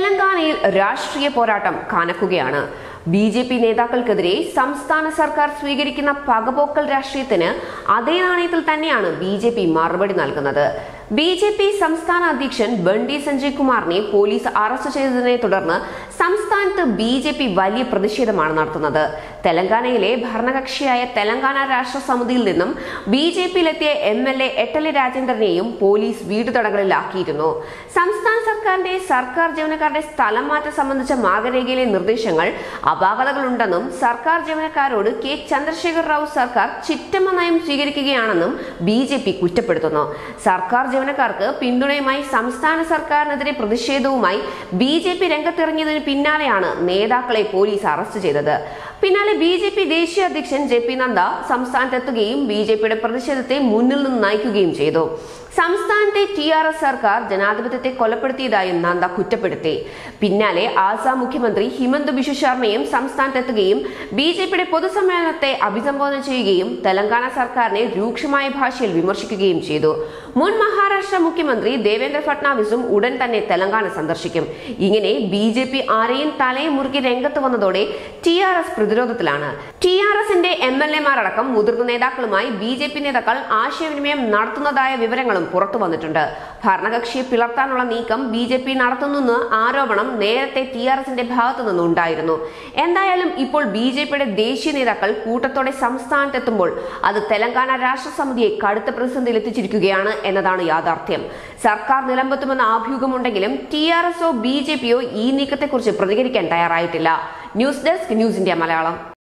തെലങ്കാനയിൽ രാഷ്ട്രീയ പോരാട്ടം കനക്കുകയാണ്. ബിജെപി നേതാക്കൾക്കെതിരെ സംസ്ഥാന സർക്കാർ സ്വീകരിക്കുന്ന പകപോക്കൽ രാഷ്ട്രീയത്തിന് അതേ നാണയത്തിൽ തന്നെയാണ് ബിജെപി മറുപടി നൽകുന്നത്. ബിജെപി സംസ്ഥാന അധ്യക്ഷൻ ബണ്ടി സഞ്ജയ് കുമാറിനെ പോലീസ് അറസ്റ്റ് ചെയ്തതിനെ തുടർന്ന് സംസ്ഥാനത്ത് ബിജെപി വലിയ പ്രതിഷേധമാണ് നടത്തുന്നത്. തെലങ്കാനയിലെ ഭരണകക്ഷിയായ തെലങ്കാന രാഷ്ട്ര സമിതിയിൽ നിന്നും ബിജെപിയിലെത്തിയ MLA എട്ടല രാജേന്ദ്രനെയും പോലീസ് വീട് തടങ്കലിലാക്കിയിരുന്നു. സംസ്ഥാന സർക്കാരിന്റെ സർക്കാർ ജീവനക്കാരുടെ സ്ഥലം മാറ്റം സംബന്ധിച്ച മാർഗരേഖയിലെ നിർദ്ദേശങ്ങൾ അപാകതകളുണ്ടെന്നും സർക്കാർ ജീവനക്കാരോട് K ചന്ദ്രശേഖർ റാവു സർക്കാർ ചിറ്റമ്മ നയം സ്വീകരിക്കുകയാണെന്നും BJP കുറ്റപ്പെടുത്തുന്നു. സർക്കാർ ജീവനക്കാർക്ക് പിന്തുണയുമായി സംസ്ഥാന സർക്കാരിനെതിരെ പ്രതിഷേധവുമായി BJP രംഗത്തിറങ്ങിയതിന് പിന്നാലെയാണ് നേതാക്കളെ പോലീസ് അറസ്റ്റ് ചെയ്തത്. പിന്നാലെ BJP ദേശീയ അധ്യക്ഷൻ JP നദ്ദ സംസ്ഥാനത്തെത്തുകയും BJPയുടെ പ്രതിഷേധത്തെ മുന്നിൽ നിന്ന് നയിക്കുകയും ചെയ്തു. സംസ്ഥാനത്തെ TRS സർക്കാർ ജനാധിപത്യത്തെ കൊലപ്പെടുത്തിയതായും നദ്ദ കുറ്റപ്പെടുത്തി. പിന്നാലെ ആസാം മുഖ്യമന്ത്രി ഹിമന്ത ബിശ്വ ശർമയും സംസ്ഥാനത്തെത്തുകയും BJPയുടെ പൊതുസമ്മേളനത്തെ അഭിസംബോധന ചെയ്യുകയും തെലങ്കാന സർക്കാരിനെ രൂക്ഷമായ ഭാഷയിൽ വിമർശിക്കുകയും ചെയ്തു. മുൻ മഹാരാഷ്ട്ര മുഖ്യമന്ത്രി ദേവേന്ദ്ര ഫഡ്നാവിസും ഉടൻ തന്നെ തെലങ്കാന സന്ദർശിക്കും. ഇങ്ങനെ BJP ആരെയും തലയും മുറുക്കി രംഗത്ത് വന്നതോടെ TRS പ്രതിരോധത്തിലാണ്. TRSന്റെ MLAമാരടക്കം മുതിർന്ന നേതാക്കളുമായി BJP നേതാക്കൾ ആശയവിനിമയം നടത്തുന്നതായ വിവരങ്ങളും പുറത്തു വന്നിട്ടുണ്ട്. ഭരണകക്ഷിയെ പിളർത്താനുള്ള നീക്കം BJP നടത്തുന്നുവെന്ന് ആരോപണം നേരത്തെ TRSന്റെ ഭാഗത്തു നിന്നുണ്ടായിരുന്നു. എന്തായാലും ഇപ്പോൾ BJPയുടെ ദേശീയ നേതാക്കൾ കൂട്ടത്തോടെ സംസ്ഥാനത്തെത്തുമ്പോൾ അത് തെലങ്കാന രാഷ്ട്ര സമിതിയെ കടുത്ത പ്രതിസന്ധിയിലെത്തിച്ചിരിക്കുകയാണ് എന്നതാണ് യാഥാർത്ഥ്യം. സർക്കാർ നിലമ്പെത്തുമെന്ന ആഭ്യൂഹമുണ്ടെങ്കിലും TRSO BJPയോ ഈ നീക്കത്തെക്കുറിച്ച് പ്രതികരിക്കാൻ തയ്യാറായിട്ടില്ല. News desk news India Malayalam.